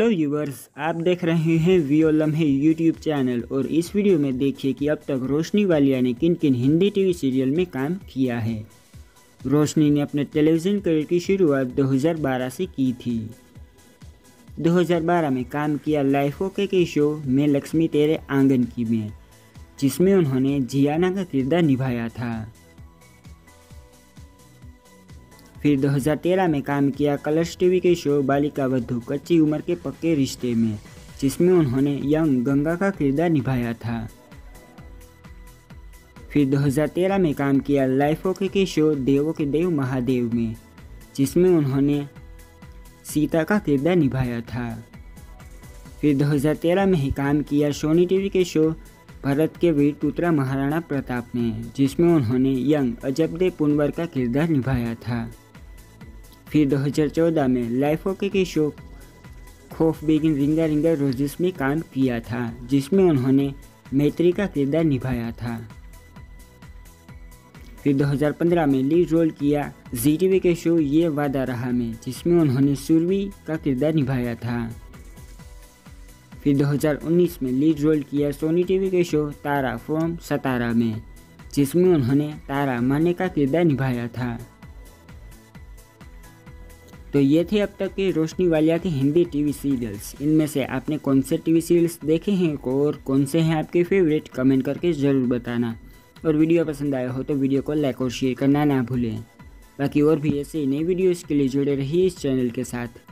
Hello viewers, आप देख रहे हैं वी ओ लम्हे यूट्यूब चैनल और इस वीडियो में देखिए कि अब तक रोशनी वालिया ने किन किन हिंदी टीवी सीरियल में काम किया है। रोशनी ने अपने टेलीविज़न करियर की शुरुआत 2012 से की थी। 2012 में काम किया लाइफ ओके के शो में लक्ष्मी तेरे आंगन की में, जिसमें उन्होंने जियाना का किरदार निभाया था। फिर 2013 में काम किया कलर्स टीवी के शो बालिका वधू कच्ची उम्र के पक्के रिश्ते में, जिसमें उन्होंने यंग गंगा का किरदार निभाया था। फिर 2013 में काम किया लाइफ ओके के शो देवों के देव महादेव में, जिसमें उन्होंने सीता का किरदार निभाया था। फिर 2013 में ही काम किया सोनी टीवी के शो भारत के वीर पुत्र महाराणा प्रताप ने, जिसमें उन्होंने यंग अजबदे पुनवर का किरदार निभाया था। फिर 2014 में लाइफ ओके के show Khauf begin Ringa Ringa रोजिस में काम किया था, जिसमें उन्होंने मैत्री का किरदार निभाया था। फिर 2015 में लीड रोल किया GTV के शो ये वादा रहा में, जिसमें उन्होंने सुरवी का किरदार निभाया था। फिर 2019 में लीड रोल किया सोनी टीवी के शो तारा फ्रॉम सतारा में, जिसमें उन्होंने तारा माने का किरदार निभाया था। तो ये थे अब तक के रोशनी वालिया के हिंदी टीवी सीरियल्स। इनमें से आपने कौन से टीवी सीरियल्स देखे हैं और कौन से हैं आपके फेवरेट, कमेंट करके ज़रूर बताना। और वीडियो पसंद आया हो तो वीडियो को लाइक और शेयर करना ना भूलें। बाकी और भी ऐसे नई वीडियोज़ के लिए जुड़े रहिए इस चैनल के साथ।